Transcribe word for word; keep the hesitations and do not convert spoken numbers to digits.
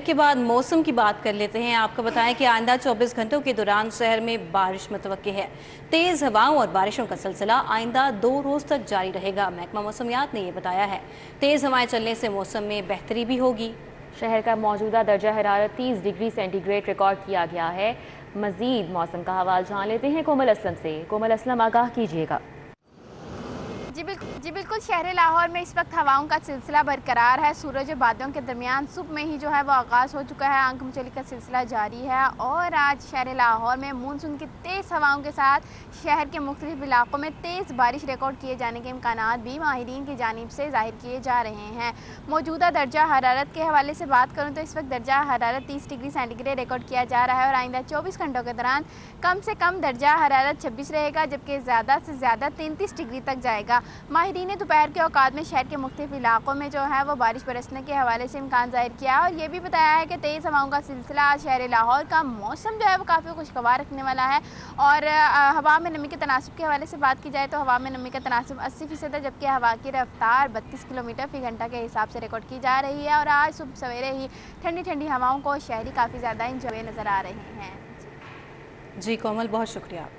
के बाद मौसम की बात कर लेते हैं। आपको बताएं कि आइंदा चौबीस घंटों के दौरान शहर में बारिश मुतवक्की है। तेज हवाओं और बारिशों का सिलसिला आइंदा दो रोज तक जारी रहेगा। महकमा मौसमियात ने यह बताया है। तेज हवाएं चलने से मौसम में बेहतरी भी होगी। शहर का मौजूदा दर्जा हरारत तीस डिग्री सेंटीग्रेड रिकॉर्ड किया गया है। मजीद मौसम का हवाल जान लेते हैं कोमल असलम से। कोमल असलम, आगाह कीजिएगा। जी बिल्कुल जी बिल्कुल शहर लाहौर में इस वक्त हवाओं का सिलसिला बरकरार है। सूरज और बादलों के दरमियान सुबह में ही जो है वो आगाज़ हो चुका है। आंख मचोली का सिलसिला जारी है और आज शहर लाहौर में मानसून की तेज़ हवाओं के साथ शहर के मुख्तलिफ इलाक़ों में तेज़ बारिश रिकॉर्ड किए जाने के इम्कानात भी माहिरीन की जानिब से ज़ाहिर किए जा रहे हैं। मौजूदा दर्जा हरारत के हवाले से बात करूँ तो इस वक्त दर्जा हरारत तीस डिग्री सेंटीग्रेड रिकॉर्ड किया जा रहा है और आइंदा चौबीस घंटों के दौरान कम से कम दर्जा हरारत छब्बीस रहेगा, जबकि ज़्यादा से ज़्यादा तैंतीस डिग्री तक जाएगा। माहिरीन दोपहर के औकात में शहर के मुख्तलिफ इलाकों में जो है वो बारिश बरसने के हवाले से इम्कान ज़ाहिर किया और ये भी बताया है कि तेज़ हवाओं का सिलसिला आज शहर लाहौर का मौसम जो है वो काफ़ी खुशगवार रखने वाला है। और हवा में नमी के तनासब के हवाले से बात की जाए तो हवा में नमी का तनासब अस्सी फ़ीसद है, जबकि हवा की रफ्तार बत्तीस किलोमीटर फ़ी घंटा के हिसाब से रिकॉर्ड की जा रही है। और आज सुबह सवेरे ही ठंडी ठंडी हवाओं को शहरी काफ़ी ज़्यादा इंजॉय नज़र आ रहे हैं। जी कोमल, बहुत शुक्रिया।